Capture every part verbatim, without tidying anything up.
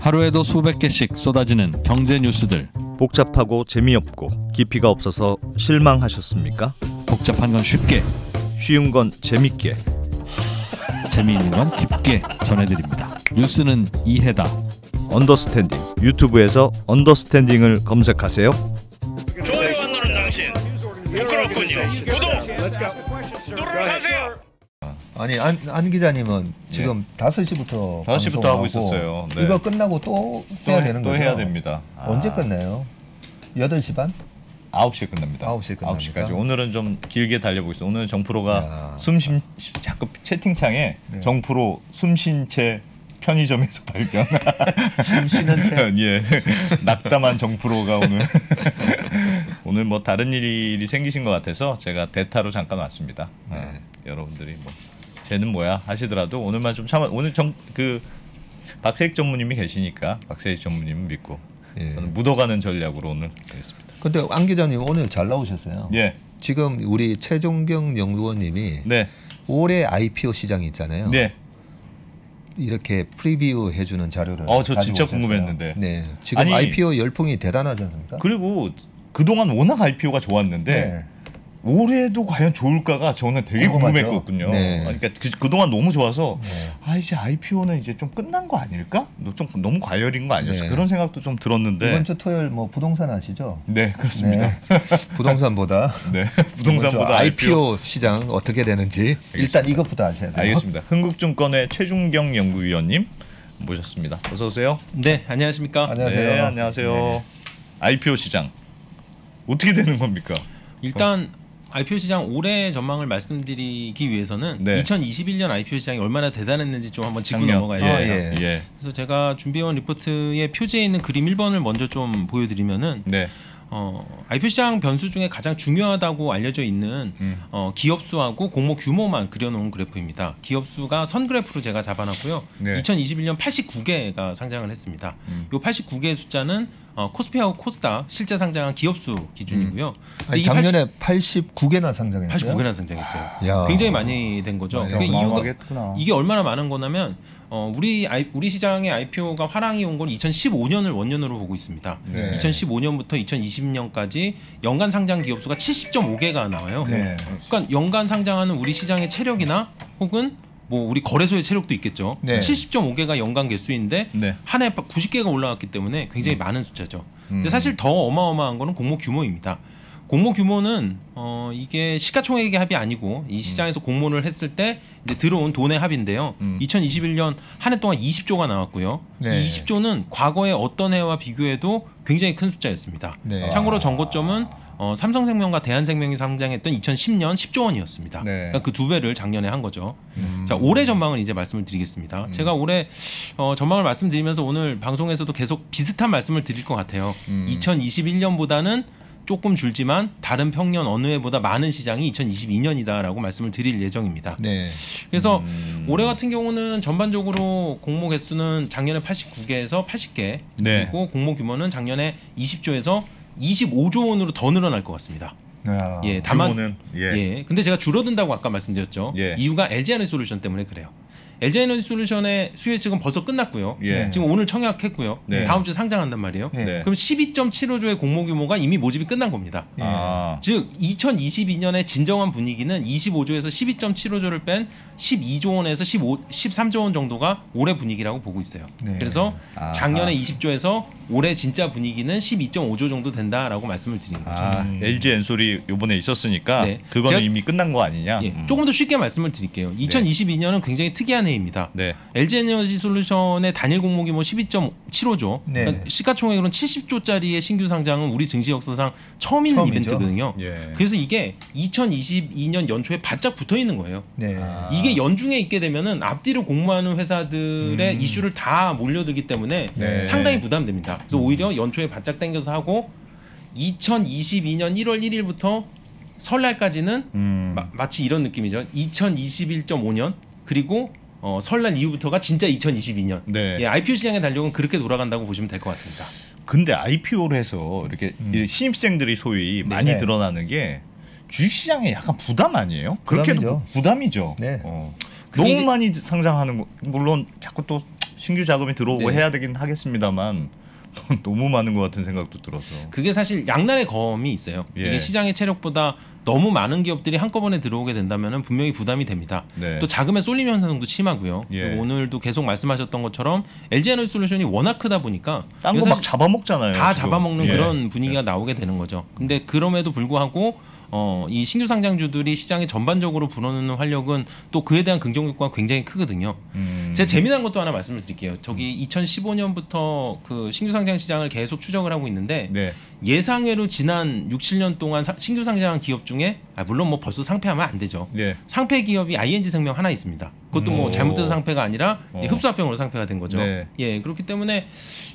하루에도 수백 개씩 쏟아지는 경제 뉴스들. 복잡하고 재미없고 깊이가 없어서 실망하셨습니까? 복잡한 건 쉽게, 쉬운 건 재밌게, 재미있는 건 깊게 전해드립니다. 뉴스는 이해다. 언더스탠딩. 유튜브에서 언더스탠딩을 검색하세요. 좋아요 안 누른 당신. 부끄럽군요. 구독 누르세요. 아니 안, 안 기자님은 지금 네. 다섯 시부터 다섯 시부터 하고 있었어요. 네. 이거 끝나고 또 해야 또, 되는 거죠? 또 해야 됩니다. 언제 아. 끝나요? 여덟 시 반? 아홉 시에 끝납니다. 아홉 시에 끝납니다. 아홉 시까지. 오늘은 좀 길게 달려보겠습니다. 오늘은 정프로가 숨쉰 자꾸 채팅창에 네. 정프로 숨쉰 채 편의점에서 발견. 숨쉬는 채. 예. 낙담한 정프로가 오늘 오늘 뭐 다른 일이 생기신 것 같아서 제가 대타로 잠깐 왔습니다. 네. 네. 여러분들이 뭐 쟤는 뭐야 하시더라도 오늘만 좀 참아. 오늘 정 그 박세익 전무님이 계시니까 박세익 전무님은 믿고 예. 저는 묻어가는 전략으로 오늘 하겠습니다. 근데 안 기자님 오늘 잘 나오셨어요. 예. 지금 우리 최종경 연구원님이 네. 올해 아이피오 시장이 있잖아요. 네. 이렇게 프리뷰 해주는 자료를. 어, 저 진짜 오셨어요. 궁금했는데. 네. 지금 아니, 아이피오 열풍이 대단하지 않습니까? 그리고 그동안 워낙 아이피오가 좋았는데 네. 올해도 과연 좋을까가 저는 되게 궁금하죠. 궁금했거든요. 네. 그러니까 그, 그동안 너무 좋아서 네. 아 이제 아이피오는 이제 좀 끝난 거 아닐까? 좀 너무 과열인 거 아니었어? 네. 그런 생각도 좀 들었는데. 이번 주 토요일 뭐 부동산 아시죠? 네, 그렇습니다. 네. 부동산보다 네. 부동산보다 아이피오 시장 어떻게 되는지 알겠습니다. 일단 이것부터 아셔야 돼요. 알겠습니다. 흥국증권의 최종경 연구위원님 모셨습니다. 어서 오세요. 네, 안녕하십니까? 안녕하세요. 네, 안녕하세요. 네. 아이피오 시장 어떻게 되는 겁니까? 일단 어? 아이피오 시장 올해 전망을 말씀드리기 위해서는 네. 이천이십일 년 아이피오 시장이 얼마나 대단했는지 좀 한번 짚고 넘어가야 돼요. 아, 예. 예. 그래서 제가 준비해온 리포트의 표지에 있는 그림 일 번을 먼저 좀 보여드리면은 네. 어, 아이피오 시장 변수 중에 가장 중요하다고 알려져 있는 음. 어, 기업 수하고 공모 규모만 그려놓은 그래프입니다. 기업 수가 선 그래프로 제가 잡아놨고요. 네. 이천이십일 년 팔십구 개가 상장을 했습니다. 음. 이 팔십구 개의 숫자는 어, 코스피하고 코스닥 실제 상장한 기업수 기준이고요. 음. 아니, 작년에 팔십... 팔십구 개나 상장했어요. 팔십구 개나 상장했어요. 야. 굉장히 많이 된 거죠. 그 이유가 이게 얼마나 많은 거냐면 어, 우리 아이, 우리 시장의 아이피오가 화랑이 온 건 이천십오 년을 원년으로 보고 있습니다. 네. 이천십오 년부터 이천이십 년까지 연간 상장 기업수가 칠십 점 오 개가 나와요. 네. 그러니까 연간 상장하는 우리 시장의 체력이나 혹은 뭐 우리 거래소의 체력도 있겠죠. 네. 칠십 점 오 개가 연간 개수인데 네. 한 해 구십 개가 올라왔기 때문에 굉장히 음. 많은 숫자죠. 음. 근데 사실 더 어마어마한 거는 공모 규모입니다. 공모 규모는 어 이게 시가총액의 합이 아니고 이 시장에서 음. 공모를 했을 때 이제 들어온 돈의 합인데요. 음. 이천이십일 년 한 해 동안 이십 조가 나왔고요. 네. 이 이십 조는 과거의 어떤 해와 비교해도 굉장히 큰 숫자였습니다. 네. 참고로 정고점은 어, 삼성생명과 대한생명이 상장했던 이천십 년 십 조 원이었습니다. 네. 그러니까 그 두 배를 작년에 한 거죠. 음. 자, 올해 전망은 이제 말씀을 드리겠습니다. 음. 제가 올해 어, 전망을 말씀드리면서 오늘 방송에서도 계속 비슷한 말씀을 드릴 것 같아요. 음. 이천이십일 년보다는 조금 줄지만 다른 평년 어느 해보다 많은 시장이 이천이십이 년이다라고 말씀을 드릴 예정입니다. 네. 그래서 음. 올해 같은 경우는 전반적으로 공모 개수는 작년에 팔십구 개에서 팔십 개 네. 그리고 공모 규모는 작년에 이십 조에서 이십오 조 원으로 더 늘어날 것 같습니다. 아, 예, 다만 규모는, 예. 예, 근데 제가 줄어든다고 아까 말씀드렸죠. 예. 이유가 엘지에너지솔루션 때문에 그래요. 엘지에너지솔루션의 수요 예측은 벌써 끝났고요. 예. 지금 오늘 청약했고요. 네. 다음 주에 상장한단 말이에요. 예. 그럼 십이 점 칠오 조의 공모 규모가 이미 모집이 끝난 겁니다. 예. 아. 즉 이천이십이 년의 진정한 분위기는 이십오 조에서 십이 점 칠오 조를 뺀 십이 조 원에서 십삼 조 원 정도가 올해 분위기라고 보고 있어요. 네. 그래서 작년에 아. 이십 조에서 올해 진짜 분위기는 십이 점 오 조 정도 된다라고 말씀을 드리는 거죠. 아, 음. 엘지 엔솔이 이번에 있었으니까 네. 그거는 이미 끝난 거 아니냐. 예. 음. 조금 더 쉽게 말씀을 드릴게요. 이천이십이 년은 굉장히 특이한 해입니다. 네. 엘지에너지솔루션의 단일 공모 규모 십이 점 칠오 조. 네. 그러니까 시가총액으로는 칠십 조짜리의 신규 상장은 우리 증시 역사상 처음 있는 처음이죠. 이벤트거든요. 예. 그래서 이게 이천이십이 년 연초에 바짝 붙어 있는 거예요. 네. 아. 이게 연중에 있게 되면은 앞뒤로 공모하는 회사들의 음. 이슈를 다 몰려들기 때문에 네. 상당히 부담됩니다. 그래서 음. 오히려 연초에 바짝 당겨서 하고 이천이십이 년 일 월 일 일부터 설날까지는 음. 마, 마치 이런 느낌이죠. 이천이십일 점 오 년 그리고 어, 설날 이후부터가 진짜 이천이십이 년. 네. 예, 아이피오 시장의 달력은 그렇게 돌아간다고 보시면 될 것 같습니다. 근데 아이피오를 해서 이렇게 음. 신입생들이 소위 네. 많이 네. 드러나는 게 주식시장에 약간 부담 아니에요? 부담이죠. 그렇게도 부담이죠. 네. 어. 너무 이게... 많이 상장하는 거 물론 자꾸 또 신규 자금이 들어오고 네. 해야 되긴 하겠습니다만 너무 많은 것 같은 생각도 들어서 그게 사실 양날의 검이 있어요. 예. 이게 시장의 체력보다 너무 많은 기업들이 한꺼번에 들어오게 된다면 분명히 부담이 됩니다. 네. 또 자금의 쏠림 현상도 심하고요. 예. 그리고 오늘도 계속 말씀하셨던 것처럼 엘지에너지솔루션이 워낙 크다 보니까 딴 거 막 잡아먹잖아요. 다 지금. 잡아먹는 예. 그런 분위기가 예. 나오게 되는 거죠. 근데 그럼에도 불구하고 어, 이 신규 상장주들이 시장에 전반적으로 불어넣는 활력은 또 그에 대한 긍정 효과가 굉장히 크거든요. 음. 제가 재미난 것도 하나 말씀을 드릴게요. 저기 음. 이천십오 년부터 그 신규 상장 시장을 계속 추적을 하고 있는데 네. 예상외로 지난 육, 칠 년 동안 사, 신규 상장한 기업 중에 아, 물론 뭐 벌써 상폐하면 안 되죠. 네. 상폐 기업이 아이엔지생명 하나 있습니다. 그것도 음. 뭐 잘못된 상폐가 아니라 어. 흡수합병으로 상폐가 된 거죠. 네. 예, 그렇기 때문에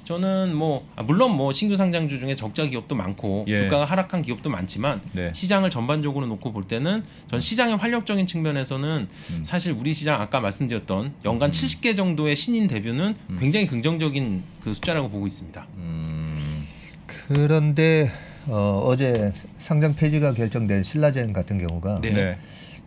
저는 뭐 아, 물론 뭐 신규 상장주 중에 적자 기업도 많고 예. 주가가 하락한 기업도 많지만 네. 시장 전반적으로 놓고 볼 때는 전 시장의 활력적인 측면에서는 음. 사실 우리 시장 아까 말씀드렸던 연간 음. 칠십 개 정도의 신인 데뷔는 음. 굉장히 긍정적인 그 숫자라고 보고 있습니다. 음. 그런데 어, 어제 상장 폐지가 결정된 신라젠 같은 경우가 네. 네.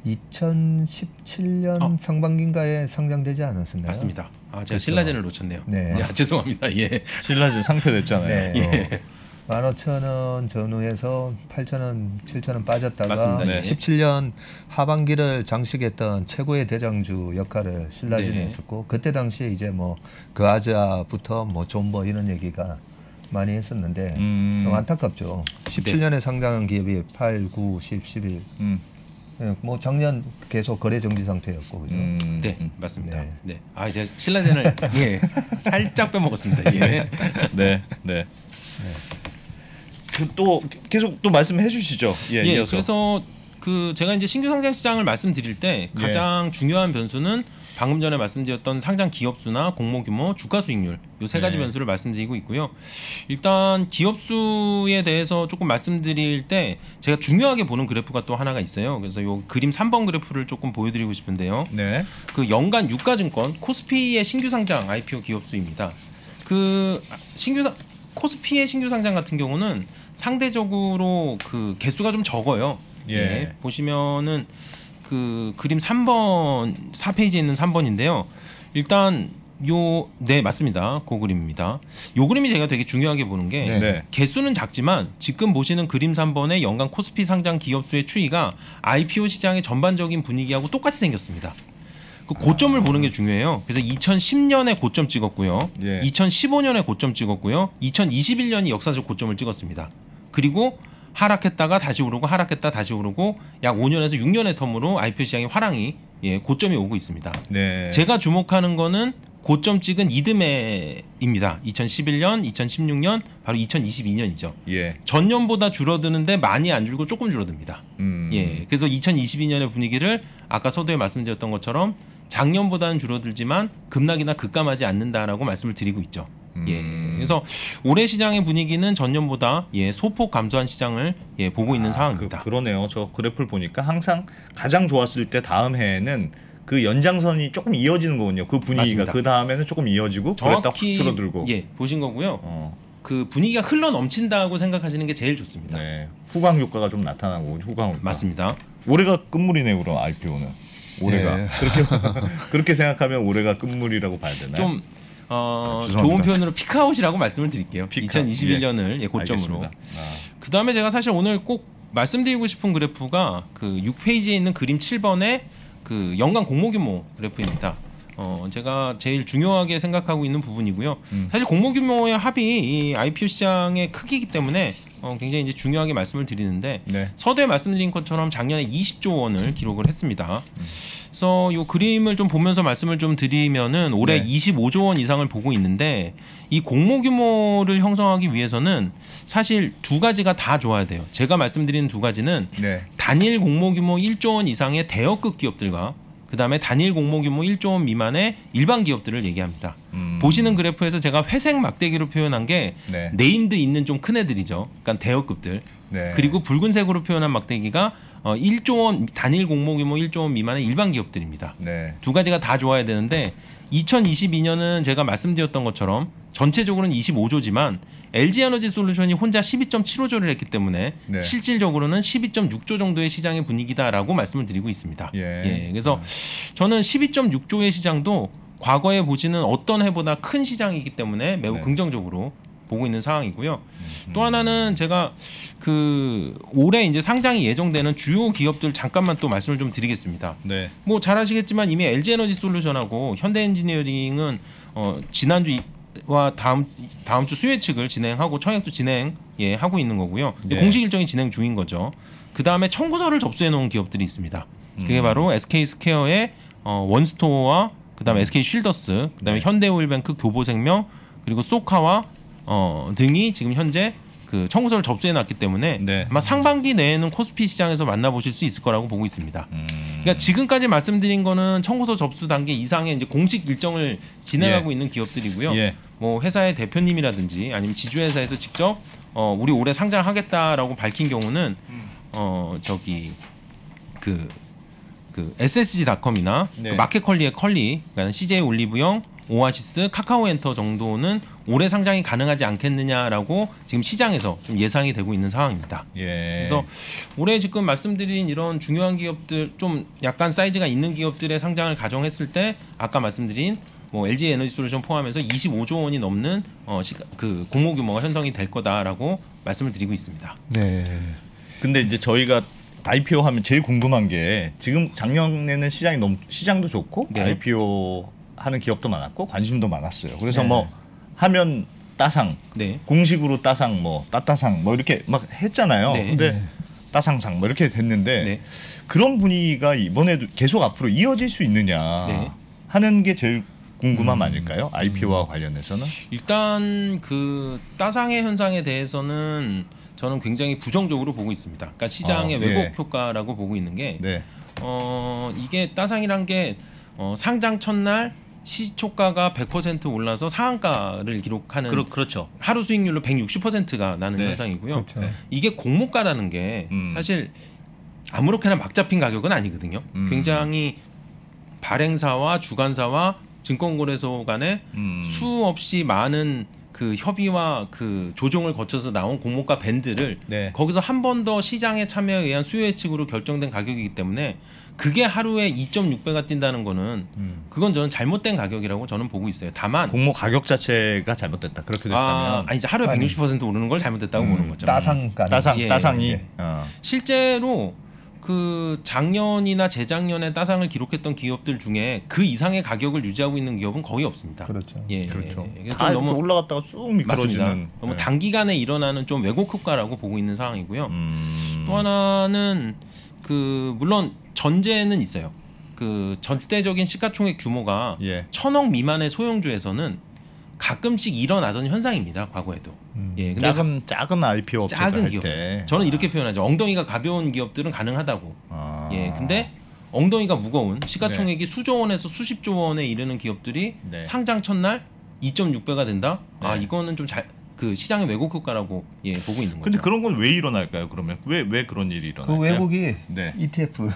이천십칠 년 어. 상반기인가에 상장되지 않았었나요? 맞습니다. 아, 제가 그렇죠. 신라젠을 놓쳤네요. 네. 야, 죄송합니다. 예. 신라젠 상폐됐잖아요. 네. 예. 어. 만 오천 원 전후에서 팔천 원, 칠천 원 빠졌다가 맞습니다. 네. 십칠 년 하반기를 장식했던 최고의 대장주 역할을 신라젠이 네. 했었고 그때 당시에 이제 뭐 그아자부터 뭐 존버 이런 얘기가 많이 했었는데 음. 좀 안타깝죠. 십칠 년에 네. 상장한 기업이 팔, 구, 십, 십일 음. 네, 뭐 작년 계속 거래 정지 상태였고 그죠? 음, 네, 맞습니다. 네. 네. 아, 이제 신라젠을 예. 살짝 빼먹었습니다. 예. 네. 네. 네. 또 계속 또 말씀해 주시죠. 예, 예 그래서 그 제가 이제 신규 상장 시장을 말씀드릴 때 가장 예. 중요한 변수는 방금 전에 말씀드렸던 상장 기업 수나 공모 규모, 주가 수익률 요 세 가지 예. 변수를 말씀드리고 있고요. 일단 기업 수에 대해서 조금 말씀드릴 때 제가 중요하게 보는 그래프가 또 하나가 있어요. 그래서 요 그림 삼 번 그래프를 조금 보여드리고 싶은데요. 네. 그 연간 유가증권 코스피의 신규 상장 아이피오 기업 수입니다. 그 신규 상 코스피의 신규 상장 같은 경우는 상대적으로 그 개수가 좀 적어요. 예. 예. 보시면은 그 그림 삼 번 사 페이지에 있는 삼 번인데요. 일단 요 네 맞습니다. 그 그림입니다. 요 그림이 제가 되게 중요하게 보는 게 네네. 개수는 작지만 지금 보시는 그림 삼 번의 연간 코스피 상장 기업 수의 추이가 아이피오 시장의 전반적인 분위기하고 똑같이 생겼습니다. 그 고점을 아... 보는 게 중요해요. 그래서 이천십 년에 고점 찍었고요. 예. 이천십오 년에 고점 찍었고요. 이천이십일 년이 역사적 고점을 찍었습니다. 그리고 하락했다가 다시 오르고 하락했다 다시 오르고 약 오 년에서 육 년의 텀으로 아이피오 시장의 화랑이 예, 고점이 오고 있습니다. 네. 제가 주목하는 거는 고점 찍은 이듬해입니다. 이천십일 년, 이천십육 년, 바로 이천이십이 년이죠. 예. 전년보다 줄어드는데 많이 안 줄고 조금 줄어듭니다. 음. 예. 그래서 이천이십이 년의 분위기를 아까 서두에 말씀드렸던 것처럼 작년보다는 줄어들지만 급락이나 급감하지 않는다라고 말씀을 드리고 있죠. 예. 그래서 올해 시장의 분위기는 전년보다 예, 소폭 감소한 시장을 예, 보고 있는 아, 상황입니다. 그, 그러네요. 저 그래프를 보니까 항상 가장 좋았을 때 다음 해에는 그 연장선이 조금 이어지는 거군요. 그 분위기가 그 다음에는 조금 이어지고 그랬다 확 줄어들고. 예, 보신 거고요. 어. 그 분위기가 흘러 넘친다고 생각하시는 게 제일 좋습니다. 네. 후광 효과가 좀 나타나고 후광 효과. 맞습니다. 올해가 끝물이네요. 그럼 아이피오는 올해가 네. 그렇게 그렇게 생각하면 올해가 끝물이라고 봐야 되나요? 좀 어, 아, 좋은 표현으로 피크아웃이라고 말씀을 드릴게요. 피크아웃. 이천이십일 년을 예, 고점으로. 아. 그 다음에 제가 사실 오늘 꼭 말씀드리고 싶은 그래프가 그 육 페이지에 있는 그림 칠 번의 그 연간 공모 규모 그래프입니다. 어, 제가 제일 중요하게 생각하고 있는 부분이고요. 음. 사실 공모 규모의 합이 이 아이피오 시장의 크기이기 때문에 어, 굉장히 이제 중요하게 말씀을 드리는데 네. 서두에 말씀드린 것처럼 작년에 이십조 원을 기록을 했습니다. 음. 그래서 이 그림을 좀 보면서 말씀을 좀 드리면은 올해 네. 이십오조 원 이상을 보고 있는데 이 공모 규모를 형성하기 위해서는 사실 두 가지가 다 좋아야 돼요. 제가 말씀드리는 두 가지는 네. 단일 공모 규모 일조 원 이상의 대형급 기업들과 그 다음에 단일 공모 규모 일조 원 미만의 일반 기업들을 얘기합니다. 음. 보시는 그래프에서 제가 회색 막대기로 표현한 게 네. 네임드 있는 좀 큰 애들이죠. 그러니까 대형급들. 네. 그리고 붉은색으로 표현한 막대기가 일조 원 단일 공모 규모 일조 원 미만의 일반 기업들입니다. 네. 두 가지가 다 좋아야 되는데 이천이십이 년은 제가 말씀드렸던 것처럼 전체적으로는 이십오조지만 엘지에너지솔루션이 혼자 십이점칠오조를 했기 때문에 네. 실질적으로는 십이점육조 정도의 시장의 분위기다라고 말씀을 드리고 있습니다. 예. 예. 그래서 저는 십이점육조의 시장도 과거에 보지는 어떤 해보다 큰 시장이기 때문에 매우 네. 긍정적으로 보고 있는 상황이고요. 음. 또 하나는 제가 그 올해 이제 상장이 예정되는 주요 기업들 잠깐만 또 말씀을 좀 드리겠습니다. 네. 뭐 잘 아시겠지만 이미 엘지에너지솔루션하고 현대엔지니어링은 어 지난주와 다음 다음 주 수요 측을 진행하고 청약도 진행 예 하고 있는 거고요. 네. 공식 일정이 진행 중인 거죠. 그 다음에 청구서를 접수해 놓은 기업들이 있습니다. 그게 음. 바로 에스케이스퀘어의 어, 원스토어와 그 다음에 에스케이쉴더스, 그 다음에 네. 현대오일뱅크, 교보생명 그리고 소카와 어, 등이 지금 현재 그 청구서를 접수해놨기 때문에 네. 아마 상반기 내에는 코스피 시장에서 만나보실 수 있을 거라고 보고 있습니다. 음. 그러니까 지금까지 말씀드린 거는 청구서 접수 단계 이상의 이제 공식 일정을 진행하고 예. 있는 기업들이고요. 예. 뭐 회사의 대표님이라든지 아니면 지주회사에서 직접 어, 우리 올해 상장하겠다라고 밝힌 경우는 음. 어 저기 그, 그 에스에스지닷컴이나 네. 그 마켓컬리의 컬리, 그러니까 씨제이올리브영, 오아시스, 카카오엔터 정도는 올해 상장이 가능하지 않겠느냐라고 지금 시장에서 좀 예상이 되고 있는 상황입니다. 예. 그래서 올해 지금 말씀드린 이런 중요한 기업들, 좀 약간 사이즈가 있는 기업들의 상장을 가정했을 때 아까 말씀드린 뭐 엘지에너지솔루션 포함해서 이십오조 원이 넘는 어, 그 공모 규모가 형성이 될 거다라고 말씀을 드리고 있습니다. 네. 근데 이제 저희가 아이피오 하면 제일 궁금한 게 지금 작년에는 시장이 너무 시장도 좋고 네. 아이피오 하는 기업도 많았고 관심도 많았어요. 그래서 네. 뭐 하면 따상, 네. 공식으로 따상, 뭐 따따상, 뭐 이렇게 막 했잖아요. 네. 근데 네. 따상상 뭐 이렇게 됐는데 네. 그런 분위기가 이번에도 계속 앞으로 이어질 수 있느냐 네. 하는 게 제일 궁금함 음. 아닐까요? 아이피오와 음. 관련해서는 일단 그 따상의 현상에 대해서는 저는 굉장히 부정적으로 보고 있습니다. 그러니까 시장의 아, 네. 왜곡 효과라고 보고 있는 게 네. 어, 이게 따상이란 게 어, 상장 첫날 시초가가 백 퍼센트 올라서 상한가를 기록하는 그러, 그렇죠. 하루 수익률로 백육십 퍼센트가 나는 네. 현상이고요. 그렇죠. 네. 이게 공모가라는 게 음. 사실 아무렇게나 막 잡힌 가격은 아니거든요. 음. 굉장히 발행사와 주관사와 증권거래소 간에 음. 수없이 많은 그 협의와 그 조정을 거쳐서 나온 공모가 밴드를 네. 거기서 한 번 더 시장의 참여에 의한 수요 예측으로 결정된 가격이기 때문에 그게 하루에 이점육 배가 뛴다는 거는 음. 그건 저는 잘못된 가격이라고 저는 보고 있어요. 다만 공모 가격 자체가 잘못됐다. 그렇게 됐다면 아, 아니 이제 하루에 아니. 백육십 퍼센트 오르는 걸 잘못됐다고 음, 보는 거죠. 따상가 따상 예, 따상이 예. 어. 실제로 그 작년이나 재작년에 따상을 기록했던 기업들 중에 그 이상의 가격을 유지하고 있는 기업은 거의 없습니다. 그렇죠. 예, 그렇죠. 예. 다 너무 올라갔다가 쑥 미끄러지는. 너무 네. 단기간에 일어나는 좀 왜곡 효과라고 보고 있는 상황이고요. 음... 또 하나는 그 물론 전제는 있어요. 그 절대적인 시가총액 규모가 예. 천억 미만의 소형주에서는 가끔씩 일어나던 현상입니다. 과거에도. 음. 예, 근데 작은 작은 아이피오 업체들 작은 기업. 때. 저는 이렇게 표현하죠. 엉덩이가 가벼운 기업들은 가능하다고. 아. 예, 근데 엉덩이가 무거운 시가총액이 네. 수조 원에서 수십조 원에 이르는 기업들이 네. 상장 첫날 이점육 배가 된다. 네. 아, 이거는 좀 잘. 그 시장의 왜곡 효과라고 예 보고 있는 거죠. 근데 그런 건 왜 일어날까요? 그러면 왜 왜 그런 일이 일어나요? 그 왜곡이 네. 이티에프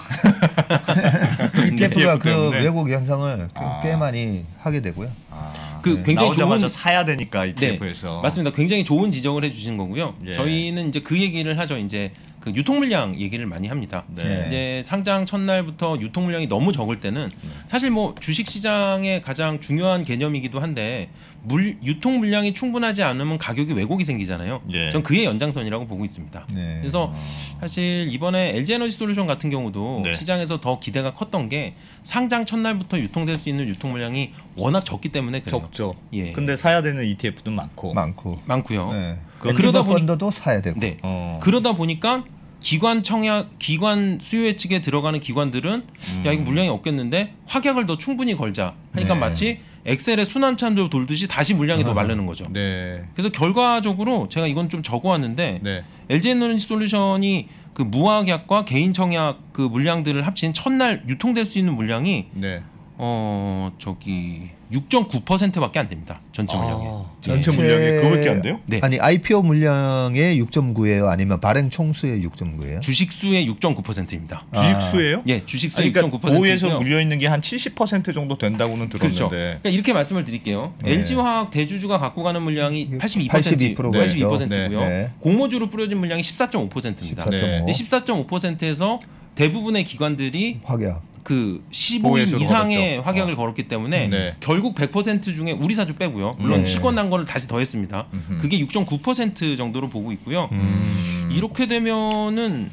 이티에프가 그 때문에. 왜곡 현상을 아. 꽤 많이 하게 되고요. 아. 그 네. 굉장히 나오자마자 좋은... 사야 되니까 이티에프에서 네. 맞습니다. 굉장히 좋은 지적을 해주신 거고요. 예. 저희는 이제 그 얘기를 하죠. 이제 그 유통 물량 얘기를 많이 합니다. 네. 이제 상장 첫날부터 유통 물량이 너무 적을 때는 사실 뭐 주식 시장의 가장 중요한 개념이기도 한데 물 유통 물량이 충분하지 않으면 가격이 왜곡이 생기잖아요. 네. 전 그의 연장선이라고 보고 있습니다. 네. 그래서 사실 이번에 엘지에너지솔루션 같은 경우도 네. 시장에서 더 기대가 컸던 게 상장 첫날부터 유통될 수 있는 유통 물량이 워낙 적기 때문에 그래요. 적죠. 예. 근데 사야 되는 이티에프도 많고 많고 많고요. 네. 그러다 보니까 사야 되고. 네. 어. 그러다 보니까 기관 청약, 기관 수요 예측에 들어가는 기관들은 음. 야 이거 물량이 없겠는데 확약을 더 충분히 걸자 하니까 네. 마치 엑셀에 수남참조 돌듯이 다시 물량이 아. 더 마르는 거죠. 네. 그래서 결과적으로 제가 이건 좀 적어왔는데 네. 엘지에너지솔루션이 그 무확약과 개인 청약 그 물량들을 합친 첫날 유통될 수 있는 물량이 네. 어 저기 육점구 퍼센트밖에 안 됩니다. 전체 물량에. 아, 전체 네. 물량에 그거밖에 안 돼요? 네. 아니 아이피오 물량의 육점구예요. 아니면 발행 총수의 육점구예요? 주식 수의 육점구 퍼센트입니다. 아. 주식 수예요? 예, 주식 수의 그러니까 육점구 퍼센트. 오에서 물려 있는 게 한 칠십 퍼센트 정도 된다고는 들었는데. 그렇죠. 그러니까 이렇게 말씀을 드릴게요. 네. 엘지화학 대주주가 갖고 가는 물량이 팔십이 퍼센트, 팔십이 퍼센트고요. 네. 네. 공모주로 뿌려진 물량이 십사점오 퍼센트입니다. 십사 점 오. 네. 십사점오 퍼센트에서 대부분의 기관들이 확약. 그 십오 인 이상의 확약을 어. 걸었기 때문에 네. 결국 백 퍼센트 중에 우리 사주 빼고요. 물론 네. 시권 난 거를 다시 더했습니다. 음흠. 그게 육 점 구 퍼센트 정도로 보고 있고요. 음. 이렇게 되면은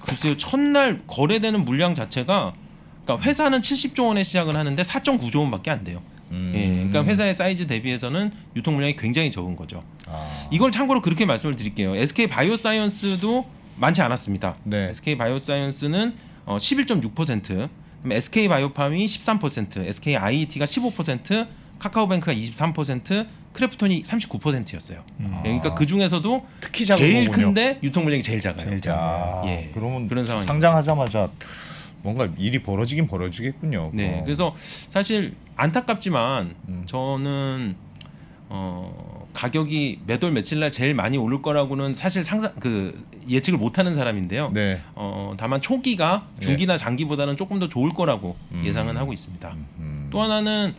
글쎄요. 첫날 거래되는 물량 자체가 그러니까 회사는 칠십 조 원에 시작을 하는데 사 점 구 조 원밖에 안 돼요. 음. 예, 그러니까 회사의 사이즈 대비해서는 유통 물량이 굉장히 적은 거죠. 아. 이걸 참고로 그렇게 말씀을 드릴게요. 에스케이바이오사이언스도 많지 않았습니다. 네. 에스케이바이오사이언스는 어, 십일 점 육 퍼센트, 에스케이바이오팜이 십삼 퍼센트, 에스케이아이이티가 십오 퍼센트, 카카오뱅크가 이십삼 퍼센트, 크래프톤이 삼십구 퍼센트였어요. 아. 그러니까 그 중에서도 특히 제일 거군요. 큰데 유통 물량이 제일 작아요. 제일 작아요. 아, 예. 그러면 그런 상황 상장하자마자 뭔가 일이 벌어지긴 벌어지겠군요. 네, 어. 그래서 사실 안타깝지만 음. 저는 어, 가격이 몇 월 며칠 날 제일 많이 오를 거라고는 사실 상상 그 예측을 못하는 사람인데요. 네. 어, 다만 초기가 중기나 장기보다는 조금 더 좋을 거라고 음. 예상은 하고 있습니다. 음. 또 하나는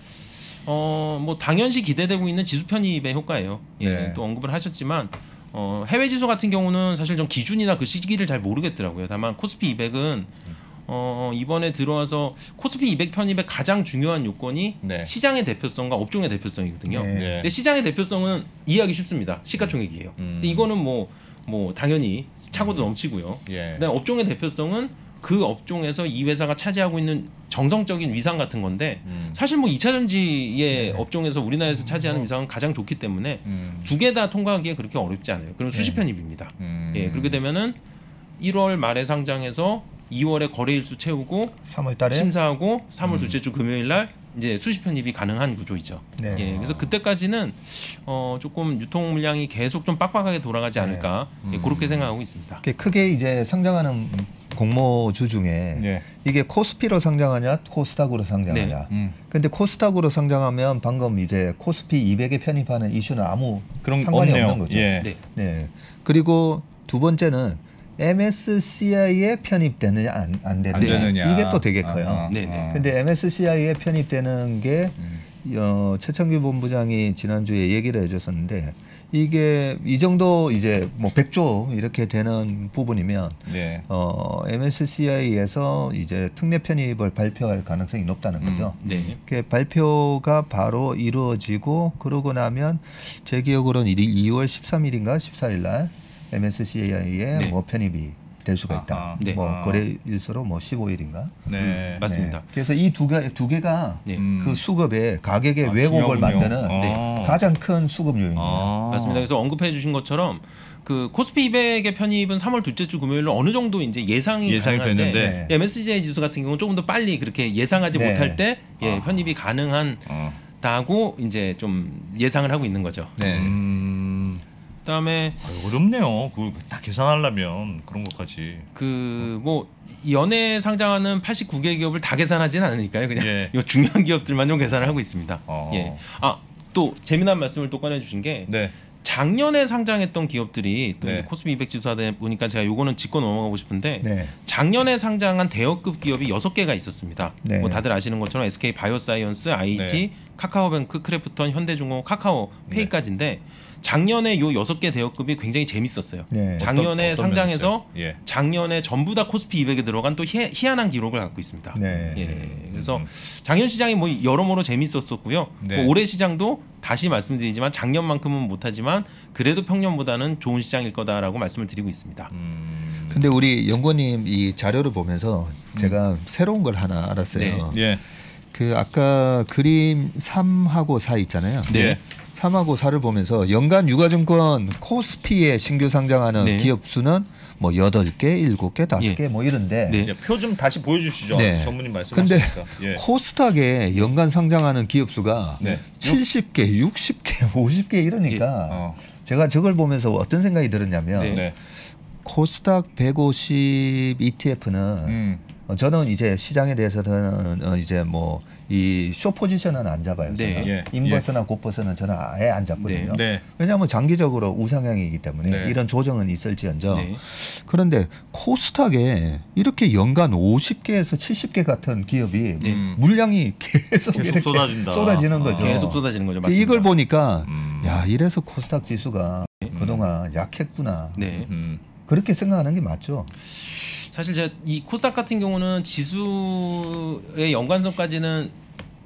어, 뭐 당연시 기대되고 있는 지수 편입의 효과예요. 예, 네. 또 언급을 하셨지만 어, 해외 지수 같은 경우는 사실 좀 기준이나 그 시기를 잘 모르겠더라고요. 다만 코스피 이백은 어, 이번에 들어와서 코스피 이백 편입의 가장 중요한 요건이 네. 시장의 대표성과 업종의 대표성이거든요. 네. 네. 근데 시장의 대표성은 이해하기 쉽습니다. 시가총액이에요. 음. 근데 이거는 뭐, 뭐 당연히 차고도 넘치고요. 예. 그다음 업종의 대표성은 그 업종에서 이 회사가 차지하고 있는 정성적인 위상 같은 건데 음. 사실 뭐 이차전지의 네. 업종에서 우리나라에서 차지하는 음. 위상은 가장 좋기 때문에 음. 두 개 다 통과하기에 그렇게 어렵지 않아요. 그럼 수시 편입입니다. 음. 예, 그렇게 되면은 일월 말에 상장해서 이월에 거래일수 채우고 삼월 달에 심사하고 삼월 음. 둘째 주 금요일 날 이제 수시 편입이 가능한 구조이죠. 네. 예, 그래서 그때까지는 어, 조금 유통 물량이 계속 좀 빡빡하게 돌아가지 않을까 네. 음. 예, 그렇게 생각하고 있습니다. 크게 이제 상장하는 공모주 중에 네. 이게 코스피로 상장하냐 코스닥으로 상장하냐. 네. 음. 근데 코스닥으로 상장하면 방금 이제 코스피 이백에 편입하는 이슈는 아무 그런 상관이 없네요. 없는 거죠. 예. 네. 네. 그리고 두 번째는 엠에스시아이에 편입되느냐 안, 안 되느냐 이게 또 되게 커요. 아, 아, 네네. 근데 엠에스시아이에 편입되는 게 음. 어, 최창규 본부장이 지난주에 얘기를 해줬었는데 이게 이 정도 이제 뭐 백 조 이렇게 되는 부분이면 네. 어, 엠에스시아이에서 이제 특례 편입을 발표할 가능성이 높다는 거죠. 음, 네. 그 발표가 바로 이루어지고 그러고 나면 제 기억으로는 이월 십삼일인가 십사일 날 엠에스시아이에 네. 뭐 편입이 될 수가 있다. 아, 네. 뭐 거래일수로 뭐 십오일인가? 네, 음, 맞습니다. 네. 그래서 이 두 개 두 개가 네. 그 수급의 가격의 아, 왜곡을 중요군요. 만드는 아. 가장 큰 수급 요인이에요. 아. 맞습니다. 그래서 언급해 주신 것처럼 그 코스피 이백의 편입은 삼월 둘째 주 금요일로 어느 정도 이제 예상이 예상이 됐는데 네. 엠에스시아이 지수 같은 경우는 조금 더 빨리 그렇게 예상하지 네. 못할 때 아. 예, 편입이 가능한 아. 다고 이제 좀 예상을 하고 있는 거죠. 네. 음. 그다음에 어렵네요. 그걸 다 계산하려면 그런 것까지. 그 뭐 연에 상장하는 팔십구 개 기업을 다 계산하진 않으니까요. 그냥 예. 이 중요한 기업들만 좀 계산을 하고 있습니다. 아. 예. 아, 또 재미난 말씀을 또 꺼내주신 게 네. 작년에 상장했던 기업들이 또 네. 코스피 이백 지수하다 보니까 제가 요거는 짚고 넘어가고 싶은데 네. 작년에 상장한 대여급 기업이 여섯 개가 있었습니다. 네. 뭐 다들 아시는 것처럼 에스케이바이오사이언스, 아이이티, 네. 카카오뱅크, 크래프톤, 현대중공, 카카오페이까지인데 네. 작년에 요 여섯 개 대여급이 굉장히 재밌었어요. 네. 작년에 어떤, 어떤 상장해서 예. 작년에 전부 다 코스피 이백에 들어간 또 희, 희한한 기록을 갖고 있습니다. 네. 예. 그래서 작년 시장이 뭐 여러모로 재밌었었고요. 네. 뭐 올해 시장도 다시 말씀드리지만 작년만큼은 못하지만 그래도 평년보다는 좋은 시장일 거다라고 말씀을 드리고 있습니다. 음. 근데 우리 연구원님 이 자료를 보면서 제가 음. 새로운 걸 하나 알았어요. 네. 예. 그 아까 그림 삼하고 사 있잖아요. 네. 삼하고 사를 보면서 연간 유가증권 코스피에 신규 상장하는 네. 기업 수는 뭐 여덟 개, 일곱 개, 다섯 개 예. 뭐 이런데 네. 표 좀 다시 보여주시죠. 네. 전문님 말씀하시니까. 근데 예. 코스닥에 연간 상장하는 기업 수가 네. 칠십 개, 육십 개, 오십 개 이러니까 예. 어. 제가 저걸 보면서 어떤 생각이 들었냐면 네. 네. 코스닥 백오십 이티에프는 음. 저는 이제 시장에 대해서는 이제 뭐 이 숏 포지션은 안 잡아요. 네. 예. 인버스나 예. 곱버스는 저는 아예 안 잡거든요. 네. 네. 왜냐하면 장기적으로 우상향이기 때문에 네. 이런 조정은 있을지언정. 네. 그런데 코스닥에 이렇게 연간 오십 개에서 칠십 개 같은 기업이 네. 물량이 계속, 계속 이렇게 쏟아진다. 쏟아지는 거죠. 아. 계속 쏟아지는 거죠. 맞습니다. 이걸 보니까 음. 야 이래서 코스닥 지수가 음. 그동안 약했구나. 네. 음. 그렇게 생각하는 게 맞죠. 사실 제가 이 코스닥 같은 경우는 지수의 연관성까지는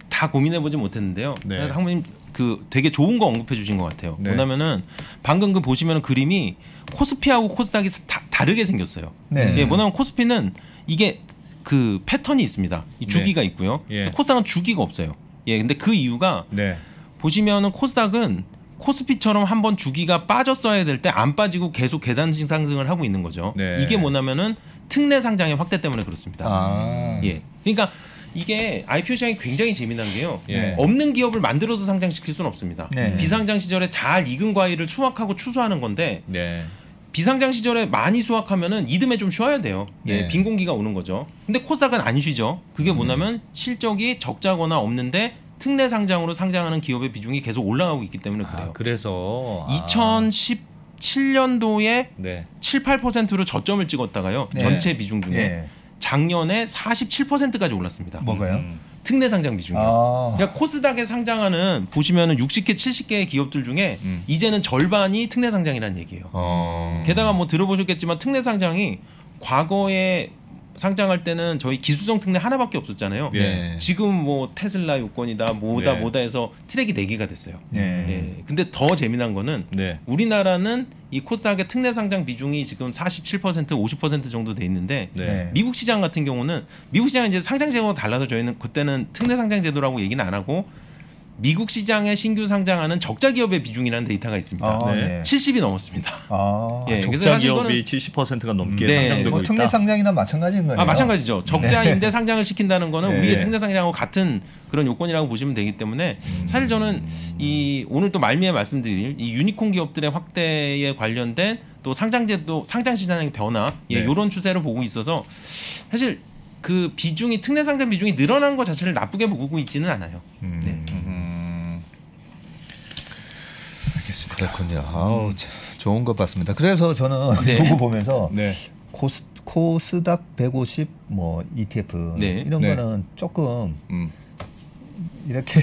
다 고민해보지 못했는데요. 네. 항모님 그 되게 좋은 거 언급해 주신 것 같아요. 네. 뭐냐면은 방금 그 보시면 그림이 코스피하고 코스닥이 다, 다르게 생겼어요. 네. 예, 뭐냐면 코스피는 이게 그 패턴이 있습니다. 이 주기가 네. 있고요. 예. 코스닥은 주기가 없어요. 예, 근데 그 이유가 네. 보시면은 코스닥은 코스피처럼 한번 주기가 빠졌어야 될 때 안 빠지고 계속 계단식 상승을 하고 있는 거죠. 네. 이게 뭐냐면은 특례 상장의 확대 때문에 그렇습니다. 아. 예, 그러니까. 이게 아이피오 시장이 굉장히 재미난 게요. 예. 없는 기업을 만들어서 상장시킬 수는 없습니다. 네. 비상장 시절에 잘 익은 과일을 수확하고 추수하는 건데 네. 비상장 시절에 많이 수확하면은 이듬해 좀 쉬어야 돼요. 예. 네. 빈 공기가 오는 거죠. 근데 코스닥은 안 쉬죠. 그게 뭐냐면 음. 실적이 적자거나 없는데 특례 상장으로 상장하는 기업의 비중이 계속 올라가고 있기 때문에 그래요. 아, 그래서 아. 이천십칠 년도에 네. 칠, 팔 퍼센트로 저점을 찍었다가요. 네. 전체 비중 중에. 네. 작년에 사십칠 퍼센트까지 올랐습니다. 뭔가요? 음. 특례 상장 비중이요. 아. 그러니까 코스닥에 상장하는 보시면은 육십 개, 칠십 개의 기업들 중에 음. 이제는 절반이 특례 상장이라는 얘기예요. 아. 게다가 뭐 들어보셨겠지만 특례 상장이 과거에 상장할 때는 저희 기술성 특례 하나밖에 없었잖아요. 예. 지금 뭐 테슬라 요건이다 뭐다 예. 뭐다 해서 트랙이 네 개가 됐어요. 예. 예. 근데 더 재미난 거는 네. 우리나라는 이 코스닥의 특례 상장 비중이 지금 사십칠 퍼센트, 오십 퍼센트 정도 돼 있는데 네. 미국 시장 같은 경우는 미국 시장은 이제 상장 제도가 달라서 저희는 그때는 특례 상장 제도라고 얘기는 안 하고 미국 시장에 신규 상장하는 적자 기업의 비중이라는 데이터가 있습니다. 아, 네. 칠십이 넘었습니다. 아, 예, 적자 기업이 칠십 퍼센트가 넘게 네. 상장되고 뭐, 있다. 특례 상장이나 마찬가지인 거예요. 아, 마찬가지죠. 적자인데 네. 상장을 시킨다는 거는 네. 우리의 특례 상장하고 같은 그런 요건이라고 보시면 되기 때문에 음. 사실 저는 이 오늘 또 말미에 말씀드릴 이 유니콘 기업들의 확대에 관련된 또 상장제도, 상장 시장의 변화 예, 네. 이런 추세를 보고 있어서 사실 그 비중이 특례 상장 비중이 늘어난 것 자체를 나쁘게 보고 있지는 않아요. 음. 네. 그렇군요. 아우, 음. 좋은 것 같습니다. 그래서 저는 네. 보고 보면서 네. 코스, 코스닥 백오십 뭐 이티에프 네. 이런 네. 거는 조금 음. 이렇게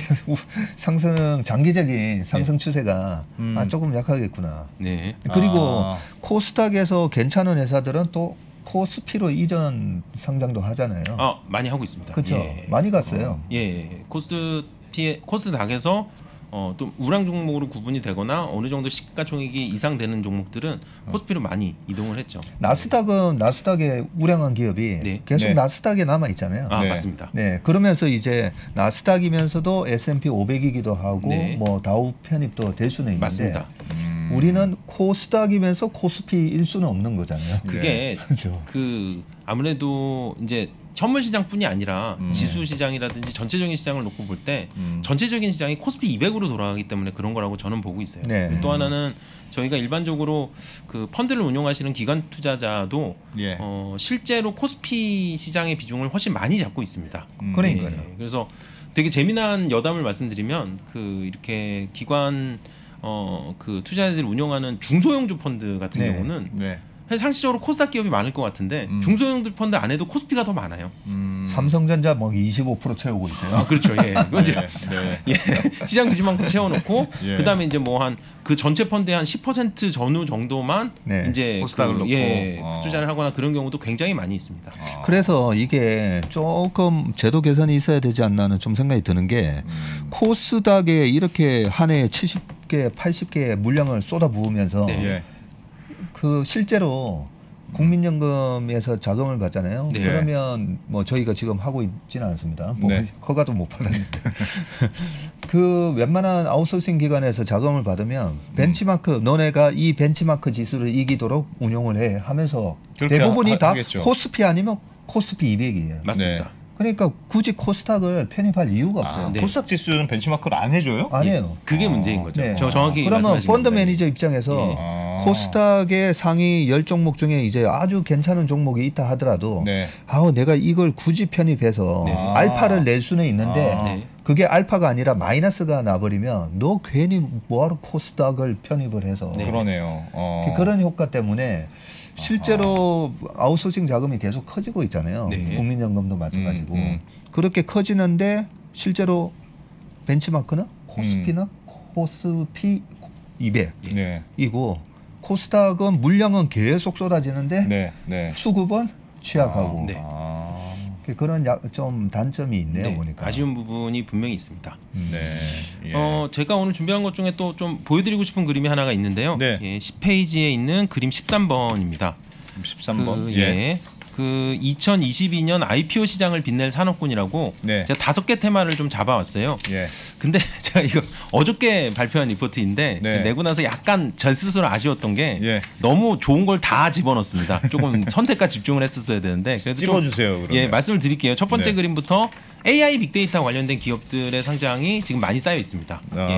상승 장기적인 상승 추세가 네. 음. 아, 조금 약하겠구나. 네. 그리고 아. 코스닥에서 괜찮은 회사들은 또 코스피로 이전 상장도 하잖아요. 아, 많이 하고 있습니다. 그렇죠. 예. 많이 갔어요. 어, 예, 코스피 코스닥에서 어, 또 우량 종목으로 구분이 되거나 어느 정도 시가총액이 이상 되는 종목들은 코스피로 많이 이동을 했죠. 나스닥은 나스닥에 우량한 기업이 네. 계속 네. 나스닥에 남아 있잖아요. 아, 네. 맞습니다. 네, 그러면서 이제 나스닥이면서도 에스 앤 피 오백이기도 하고 네. 뭐 다우 편입도 될 수는 있는데 맞습니다. 음... 우리는 코스닥이면서 코스피일 수는 없는 거잖아요. 그게 그렇죠. 그 아무래도 이제 선물 시장뿐이 아니라 음. 지수 시장이라든지 전체적인 시장을 놓고 볼 때 음. 전체적인 시장이 코스피 이백으로 돌아가기 때문에 그런 거라고 저는 보고 있어요. 네. 또 하나는 저희가 일반적으로 그 펀드를 운용하시는 기관 투자자도 예. 어, 실제로 코스피 시장의 비중을 훨씬 많이 잡고 있습니다. 음. 그러니까요. 예. 그래서 되게 재미난 여담을 말씀드리면 그 이렇게 기관 어, 그 투자자들이 운용하는 중소형주 펀드 같은 네. 경우는 네. 사실 상시적으로 코스닥 기업이 많을 것 같은데 음. 중소형들 펀드 안에도 코스피가 더 많아요. 음. 삼성전자 뭐 이십오 퍼센트 채우고 있어요. 아, 그렇죠. 예. 네, 네. 예. 시장 그지만큼 채워놓고 예. 그다음에 이제 뭐 한 그 전체 펀드의 한 십 퍼센트 전후 정도만 네. 이제 코스닥을 그, 놓고 예, 아. 투자를 하거나 그런 경우도 굉장히 많이 있습니다. 아. 그래서 이게 조금 제도 개선이 있어야 되지 않나는 좀 생각이 드는 게 음. 코스닥에 이렇게 한 해에 칠십 개, 팔십 개의 물량을 쏟아 부으면서. 네. 예. 그 실제로 국민연금에서 자금을 받잖아요. 네. 그러면 뭐 저희가 지금 하고 있지는 않습니다. 뭐 네. 허가도 못 받았는데 그 웬만한 아웃소싱 기관에서 자금을 받으면 벤치마크 너네가 이 벤치마크 지수를 이기도록 운용을 해 하면서 대부분이 하, 다 하겠죠. 코스피 아니면 코스피 이백이에요. 맞습니다. 네. 그러니까 굳이 코스닥을 편입할 이유가 없어요. 아, 네. 코스닥 지수는 벤치마크를 안 해줘요? 안 해요. 예, 그게 아, 문제인 거죠. 네. 저 정확히 그러면 펀드 매니저 입장에서 네. 아. 코스닥의 상위 십 종목 중에 이제 아주 괜찮은 종목이 있다 하더라도 네. 아우 내가 이걸 굳이 편입해서 네. 알파를 낼 수는 있는데 아. 네. 그게 알파가 아니라 마이너스가 나버리면 너 괜히 뭐하러 코스닥을 편입을 해서 네. 그러네요. 어. 그런 효과 때문에 실제로 아. 아웃소싱 자금이 계속 커지고 있잖아요. 네. 국민연금도 마찬가지고. 음, 음. 그렇게 커지는데 실제로 벤치마크나 코스피나 음. 코스피 이백이고 네. 코스닥은 물량은 계속 쏟아지는데 네, 네. 수급은 취약하고. 아, 네. 아. 그런 야, 좀 단점이 있네요. 네. 보니까 아쉬운 부분이 분명히 있습니다. 네. 예. 어, 제가 오늘 준비한 것 중에 또 좀 보여드리고 싶은 그림이 하나가 있는데요. 네. 예, 십 페이지에 있는 그림 십삼 번입니다. 십삼 번. 그, 예. 예. 그 이천이십이 년 아이피오 시장을 빛낼 산업군이라고 네. 제가 다섯 개 테마를 좀 잡아왔어요. 예. 근데 제가 이거 어저께 발표한 리포트인데 네. 내고 나서 약간 전 스스로 아쉬웠던 게 예. 너무 좋은 걸 다 집어넣습니다. 조금 선택과 집중을 했었어야 되는데. 그래도 집어주세요. 좀, 예, 말씀을 드릴게요. 첫 번째 네. 그림부터 에이아이 빅데이터 관련된 기업들의 상장이 지금 많이 쌓여 있습니다. 아,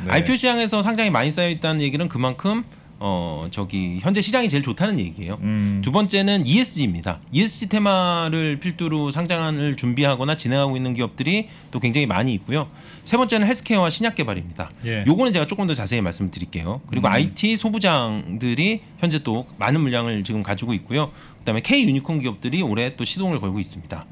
예. 네. 아이피오 시장에서 상장이 많이 쌓여 있다는 얘기는 그만큼 어 저기 현재 시장이 제일 좋다는 얘기예요. 음. 두 번째는 이에스지입니다. 이에스지 테마를 필두로 상장을 준비하거나 진행하고 있는 기업들이 또 굉장히 많이 있고요. 세 번째는 헬스케어와 신약 개발입니다. 예. 요거는 제가 조금 더 자세히 말씀드릴게요. 그리고 음. 아이티 소부장들이 현재 또 많은 물량을 지금 가지고 있고요. 그다음에 K 유니콘 기업들이 올해 또 시동을 걸고 있습니다.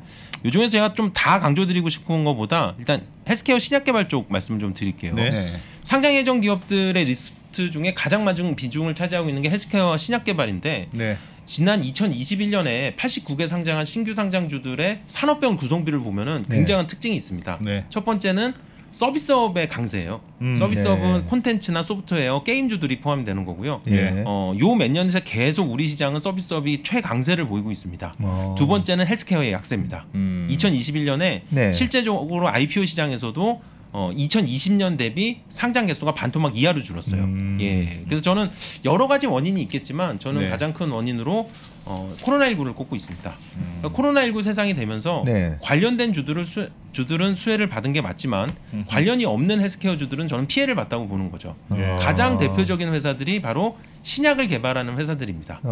요 중에서 제가 좀 다 강조드리고 싶은 것보다 일단 헬스케어 신약 개발 쪽 말씀 좀 드릴게요. 네. 상장 예정 기업들의 리스크 중에 가장 많은 비중을 차지하고 있는 게 헬스케어와 신약 개발인데 네. 지난 이천이십일 년에 팔십구 개 상장한 신규 상장주들의 산업별 구성비를 보면은 굉장한 네. 특징이 있습니다. 네. 첫 번째는 서비스업의 강세예요. 음, 서비스업은 네. 콘텐츠나 소프트웨어, 게임주들이 포함되는 거고요. 네. 어, 요 몇 년 새 계속 우리 시장은 서비스업이 최강세를 보이고 있습니다. 오. 두 번째는 헬스케어의 약세입니다. 음. 이천이십일 년에 네. 실제적으로 아이피오 시장에서도 어, 이천이십 년 대비 상장 개수가 반토막 이하로 줄었어요. 음. 예, 그래서 저는 여러 가지 원인이 있겠지만 저는 네. 가장 큰 원인으로 어, 코로나십구를 꼽고 있습니다. 음. 그러니까 코로나십구 세상이 되면서 네. 관련된 주들을 수, 주들은 수혜를 받은 게 맞지만 음. 관련이 없는 헬스케어 주들은 저는 피해를 봤다고 보는 거죠. 네. 가장 대표적인 회사들이 바로 신약을 개발하는 회사들입니다. 네.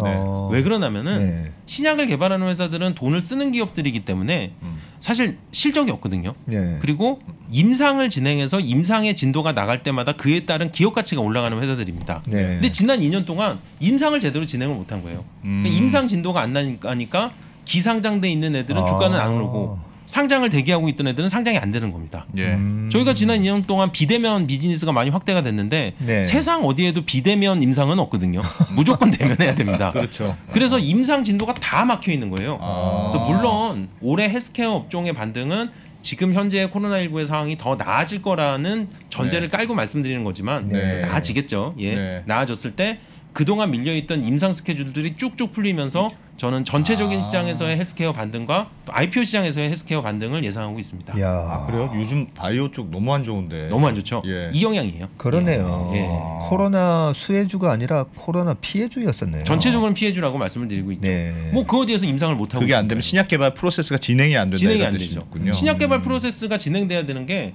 왜 그러냐면은 네. 신약을 개발하는 회사들은 돈을 쓰는 기업들이기 때문에 음. 사실 실적이 없거든요. 네. 그리고 임상을 진행해서 임상의 진도가 나갈 때마다 그에 따른 기업 가치가 올라가는 회사들입니다. 네. 근데 지난 이 년 동안 임상을 제대로 진행을 못한 거예요. 음. 그러니까 임상 진도가 안 나니까 기상장돼 있는 애들은 아. 주가는 안 오르고 상장을 대기하고 있던 애들은 상장이 안 되는 겁니다. 예. 음. 저희가 지난 이 년 동안 비대면 비즈니스가 많이 확대가 됐는데 네. 세상 어디에도 비대면 임상은 없거든요. 무조건 대면해야 됩니다. 그렇죠. 그래서 임상 진도가 다 막혀 있는 거예요. 아. 그래서 물론 올해 헬스케어 업종의 반등은 지금 현재 코로나십구의 상황이 더 나아질 거라는 전제를 네. 깔고 말씀드리는 거지만 네. 나아지겠죠. 예. 네. 나아졌을 때 그동안 밀려있던 임상 스케줄들이 쭉쭉 풀리면서 저는 전체적인 아. 시장에서의 헬스케어 반등과 또 아이피오 시장에서의 헬스케어 반등을 예상하고 있습니다. 야. 아, 그래요? 요즘 바이오 쪽 너무 안 좋은데. 너무 안 좋죠? 예. 이 영향이에요. 그러네요. 예. 예. 코로나 수혜주가 아니라 코로나 피해주였었네요. 전체적으로는 피해주라고 말씀을 드리고 있죠. 네. 뭐 그 어디에서 임상을 못하고 그게 있습니다. 안 되면 신약 개발 프로세스가 진행이 안 된다. 진행이 안 되죠. 음. 신약 개발 프로세스가 진행돼야 되는 게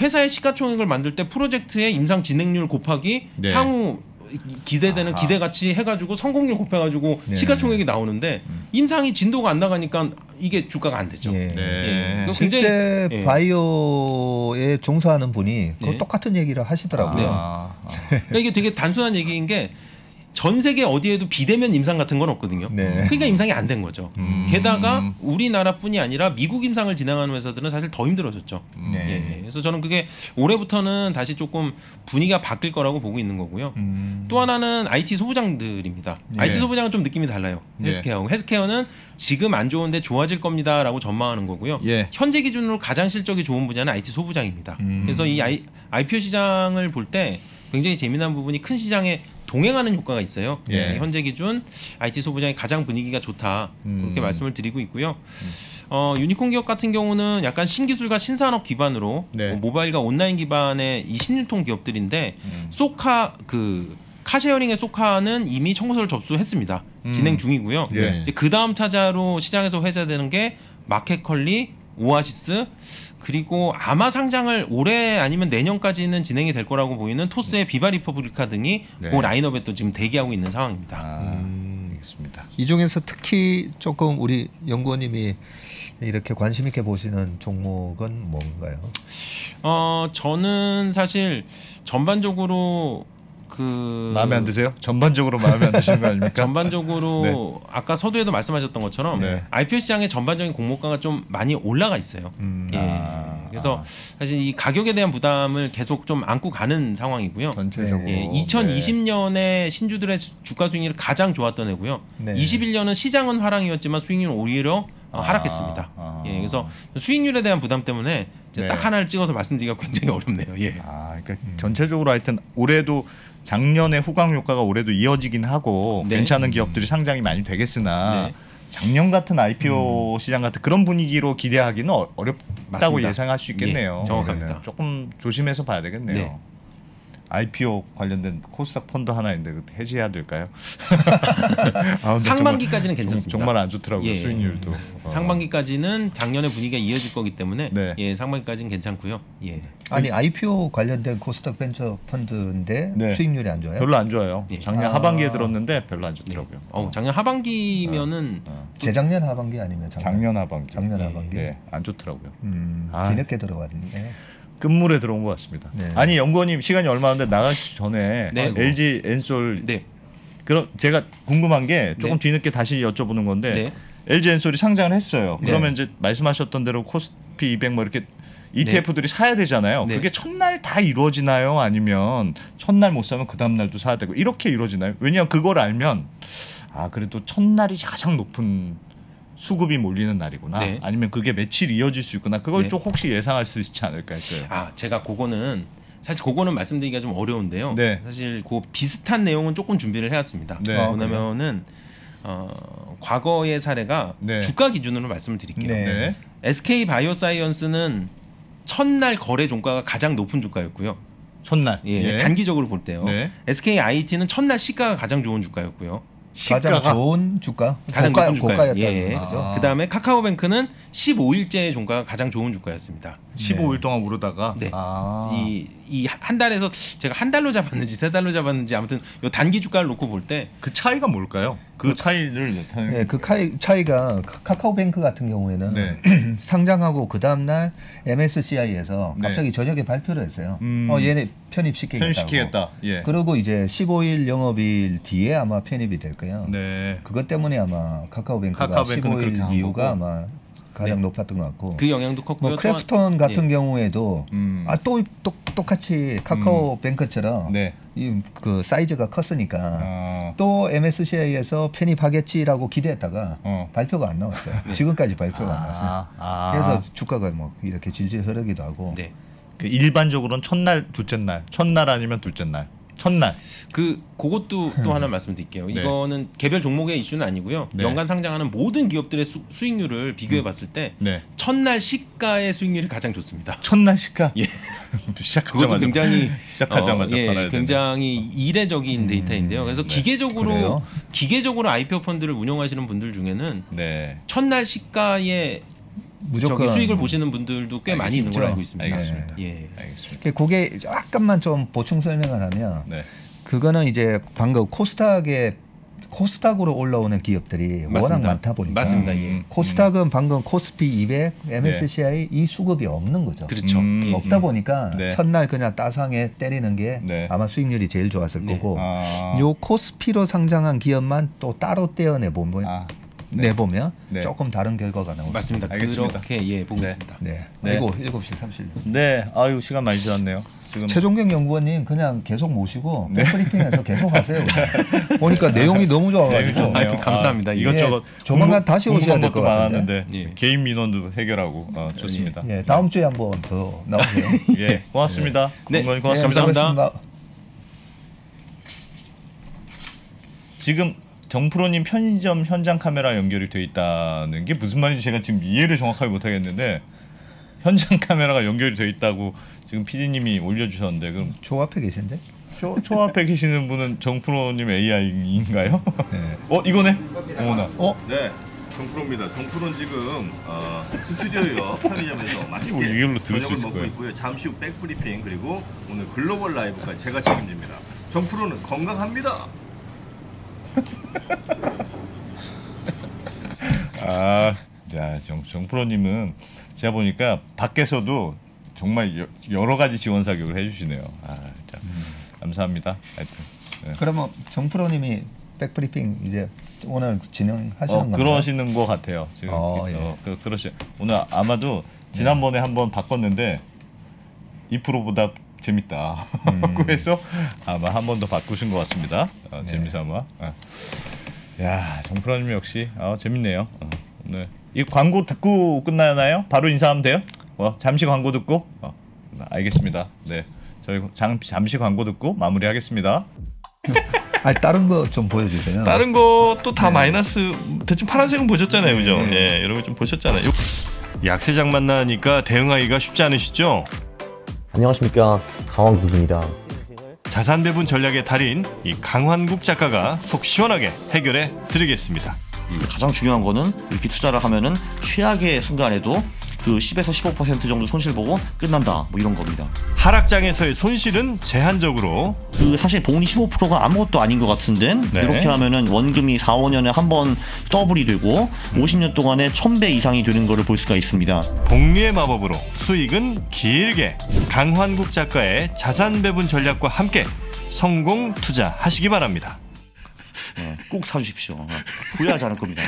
회사의 시가총액을 만들 때 프로젝트의 임상 진행률 곱하기 네. 향후 기대되는 아하. 기대같이 해가지고 성공률 곱해가지고 네. 시가총액이 나오는데 임상이 진도가 안 나가니까 이게 주가가 안 되죠. 네. 네. 네. 실제 네. 바이오에 종사하는 분이 그거 네. 똑같은 얘기를 하시더라고요. 아. 네. 그러니까 이게 되게 단순한 얘기인 게 전 세계 어디에도 비대면 임상 같은 건 없거든요. 네. 그러니까 임상이 안 된 거죠. 음. 게다가 우리나라뿐이 아니라 미국 임상을 진행하는 회사들은 사실 더 힘들어졌죠. 네. 예. 그래서 저는 그게 올해부터는 다시 조금 분위기가 바뀔 거라고 보고 있는 거고요. 음. 또 하나는 아이티 소부장들입니다. 예. 아이티 소부장은 좀 느낌이 달라요. 헬스케어하고. 예. 헬스케어는 지금 안 좋은데 좋아질 겁니다 라고 전망하는 거고요. 예. 현재 기준으로 가장 실적이 좋은 분야는 아이티 소부장입니다. 음. 그래서 이 아이, 아이피오 시장을 볼 때 굉장히 재미난 부분이 큰 시장에 동행하는 효과가 있어요. 예. 현재 기준 아이티 소부장이 가장 분위기가 좋다. 음. 그렇게 말씀을 드리고 있고요. 음. 어, 유니콘 기업 같은 경우는 약간 신기술과 신산업 기반으로 네. 뭐 모바일과 온라인 기반의 이 신유통 기업들인데 음. 소카 그 카셰어링의 소카는 이미 청구서를 접수했습니다. 음. 진행 중이고요. 예. 이제 그 다음 차자로 시장에서 회자되는 게 마켓컬리, 오아시스, 그리고 아마 상장을 올해 아니면 내년까지는 진행이 될 거라고 보이는 토스의 비바리퍼브리카 등이 네. 그 라인업에 또 지금 대기하고 있는 상황입니다. 아, 음, 알겠습니다. 이 중에서 특히 조금 우리 연구원님이 이렇게 관심 있게 보시는 종목은 뭔가요? 어, 저는 사실 전반적으로 그 마음에 안 드세요? 전반적으로 마음에 안 드시는 거 아닙니까? 전반적으로 네. 아까 서두에도 말씀하셨던 것처럼 네. 아이피오 시장의 전반적인 공모가가 좀 많이 올라가 있어요. 음, 예. 아, 그래서 아. 사실 이 가격에 대한 부담을 계속 좀 안고 가는 상황이고요. 전체적으로 네. 예. 이천이십 년에 네. 신주들의 주가 수익률이 가장 좋았던 해고요. 네. 이십일 년은 시장은 화랑이었지만 수익률은 오히려 어, 하락했습니다. 아, 아. 예, 그래서 수익률에 대한 부담 때문에 이제 네. 딱 하나를 찍어서 말씀드리기가 굉장히 어렵네요. 예. 아, 그러니까 음. 전체적으로 하여튼 올해도 작년의 후광 효과가 올해도 이어지긴 하고 네. 괜찮은 기업들이 상장이 많이 되겠으나 네. 작년 같은 아이피오 음. 시장 같은 그런 분위기로 기대하기는 어렵다고 맞습니다. 예상할 수 있겠네요. 예, 정확합니다. 조금 조심해서 봐야 되겠네요. 네. 아이피오 관련된 코스닥 펀드 하나인데 해지해야 될까요? 아, 상반기까지는 정말, 괜찮습니다. 정말 안 좋더라고요. 예. 수익률도. 어. 상반기까지는 작년의 분위기가 이어질 거기 때문에 네. 예, 상반기까지는 괜찮고요. 예. 아니 아이피오 관련된 코스닥 벤처 펀드인데 네. 수익률이 안 좋아요? 별로 안 좋아요. 예. 작년 아. 하반기에 들었는데 별로 안 좋더라고요. 네. 어, 작년 하반기면은 어. 어. 재작년 하반기 아니면 작년, 작년 하반기. 작년 하반기. 예. 네. 안 좋더라고요. 음. 아. 뒤늦게 들어왔는데. 끝물에 들어온 것 같습니다. 네. 아니 연구원님 시간이 얼마 안 돼 나가기 전에 네. 엘지 엔솔 네. 그럼 제가 궁금한 게 조금 네. 뒤늦게 다시 여쭤보는 건데 네. 엘지 엔솔이 상장을 했어요. 네. 그러면 이제 말씀하셨던 대로 코스피 이백 뭐 이렇게 이티에프들이 네. 사야 되잖아요. 네. 그게 첫날 다 이루어지나요? 아니면 첫날 못 사면 그 다음날도 사야 되고 이렇게 이루어지나요? 왜냐하면 그걸 알면 아 그래도 첫날이 가장 높은 수급이 몰리는 날이구나. 네. 아니면 그게 며칠 이어질 수 있구나. 그걸 네. 좀 혹시 예상할 수 있지 않을까 했어요. 아, 제가 그거는 사실 그거는 말씀드리기가 좀 어려운데요. 네. 사실 그 비슷한 내용은 조금 준비를 해왔습니다. 네. 아, 왜냐면은 어, 과거의 사례가 네. 주가 기준으로 말씀을 드릴게요. 네. 네. 에스케이바이오사이언스는 첫날 거래 종가가 가장 높은 주가였고요. 첫날. 예. 예. 단기적으로 볼 때요. 네. 에스케이아이티는 첫날 시가가 가장 좋은 주가였고요. 시가가 가장 좋은 주가? 가장 고가, 높은 주가였다는 예. 거죠. 아. 그다음에 카카오뱅크는 십오 일째 종가가 가장 좋은 주가였습니다. 십오 일 동안 오르다가 네. 아. 이, 이 한 달에서 제가 한 달로 잡았는지 세 달로 잡았는지 아무튼 요 단기 주가를 놓고 볼 때 그 차이가 뭘까요? 그, 그 차이를 나타내는 네, 그 차이가 카카오뱅크 같은 경우에는 네. 상장하고 그 다음 날 엠에스시아이에서 갑자기 네. 저녁에 발표를 했어요. 음. 어, 얘네 편입시키겠다고. 편입시키겠다. 예. 그리고 이제 십오 일 영업일 뒤에 아마 편입이 될 거예요. 네. 그것 때문에 아마 카카오뱅크가 십오 일 이후가 아마 가장 네. 높았던 것 같고 그 영향도 컸고요. 뭐 크래프톤 같은 예. 경우에도 음. 아, 또, 또, 똑같이 카카오뱅크처럼 음. 네. 이, 그 사이즈가 컸으니까 아. 또 엠에스시아이에서 편입하겠지라고 기대했다가 어. 발표가 안 나왔어요. 네. 지금까지 발표가 아. 안 나왔어요. 아. 그래서 주가가 뭐 이렇게 질질 흐르기도 하고 네. 그 일반적으로는 첫날, 둘째 날, 첫날 아니면 둘째 날 첫날 그 그것도 또 하나 말씀드릴게요. 네. 이거는 개별 종목의 이슈는 아니고요. 네. 연간 상장하는 모든 기업들의 수, 수익률을 비교해봤을 때 네. 첫날 시가의 수익률이 가장 좋습니다. 첫날 시가? 예. 시작하자마자 그것도 굉장히 시작하자마자 어, 예, 굉장히 되네. 이례적인 음, 데이터인데요. 그래서 네. 기계적으로 그래요? 기계적으로 아이피오 펀드를 운영하시는 분들 중에는 네. 첫날 시가의 무조건 저기 수익을 보시는 분들도 꽤 알겠습니다. 많이 있는 걸로 알고 있습니다. 알겠습니다. 네. 예. 알겠습니다. 그게 약간만 좀 보충 설명을 하면 네. 그거는 이제 방금 코스닥에 코스닥으로 올라오는 기업들이 맞습니다. 워낙 많다 보니까 맞습니다. 예. 코스닥은 음. 방금 코스피 이백, 엠에스시아이 네. 이 수급이 없는 거죠. 그렇죠. 음. 없다 보니까 네. 첫날 그냥 따상에 때리는 게 네. 아마 수익률이 제일 좋았을 네. 거고 아. 요 코스피로 상장한 기업만 또 따로 떼어내 보면 아. 네. 내보면 네. 조금 다른 결과가 나옵니다. 맞습니다. 알겠습니다. 그렇게 예, 보고 네. 있습니다. 네. 네. 아이고, 일곱 시 삼십 분. 네. 아유, 시간 많이 지났네요. 지금 최종경 연구원님 그냥 계속 모시고 네. 프리핑에서 계속 하세요. 보니까 내용이 너무 좋아가지고. 네, 아유, 감사합니다. 아, 이것저것 예, 조만간 다시 오셔야 될 것 같은데. 예. 개인 민원도 해결하고 아, 좋습니다. 예, 다음 주에 한번 더 나오세요. 예, 고맙습니다. 네, 네. 고맙습니다. 네, 감사합니다. 지금 정프로님 편의점 현장 카메라 연결이 돼 있다는 게 무슨 말인지 제가 지금 이해를 정확하게 못하겠는데 현장 카메라가 연결이 돼 있다고 지금 피디님이 올려주셨는데 그럼 저 앞에 계신데? 저, 저 앞에 계시는 분은 정프로님 에이아이인가요? 네. 어 이거네? 어머나. 어? 네. 정프로입니다. 정프로는 지금 어, 스튜디오요 편의점에서 맛있게 저녁을 먹고 거예요. 있고요. 잠시 후 백브리핑 그리고 오늘 글로벌 라이브까지 제가 책임집니다. 정프로는 건강합니다. 아, 자, 정, 정프로님은 제가 보니까 밖에서도 정말 여, 여러 가지 지원 사격을 해주시네요. 아, 자, 음. 감사합니다. 하여튼. 네. 그러면 정프로님이 백브리핑 이제 오늘 진행하시는 건가요? 어, 그러시는 것 같아요. 지금 어, 예. 어, 그, 그러시 오늘 아마도 지난번에 네. 한번 바꿨는데 이 프로보다 재밌다. 음. 그래서 아마 한 번 더 바꾸신 것 같습니다. 어, 네. 재미삼아. 어. 야, 정프로님 역시 아, 재밌네요. 어, 오늘 이 광고 듣고 끝나나요? 바로 인사하면 돼요? 어, 잠시 광고 듣고. 어, 알겠습니다. 네, 저희 잠, 잠시 광고 듣고 마무리하겠습니다. 아, 다른 거 좀 보여주세요. 다른 것도 다 네. 마이너스. 대충 파란색은 보셨잖아요, 그죠? 예, 네. 네, 여러분 좀 보셨잖아요. 약세장 만나니까 대응하기가 쉽지 않으시죠? 안녕하십니까, 강환국입니다. 자산 배분 전략의 달인 이 강환국 작가가 속 시원하게 해결해 드리겠습니다. 가장 중요한 거는 이렇게 투자를 하면은 최악의 순간에도 그 십에서 십오 퍼센트 정도 손실 보고 끝난다, 뭐 이런 겁니다. 하락장에서의 손실은 제한적으로 그 사실 복리 십오 퍼센트가 아무것도 아닌 것 같은데 네. 이렇게 하면은 원금이 사, 오 년에 한 번 더블이 되고 오십 년 동안에 천 배 이상이 되는 거를 볼 수가 있습니다. 복리의 마법으로 수익은 길게, 강환국 작가의 자산 배분 전략과 함께 성공 투자하시기 바랍니다. 네, 꼭 사주십시오. 후회하지 않을 겁니다.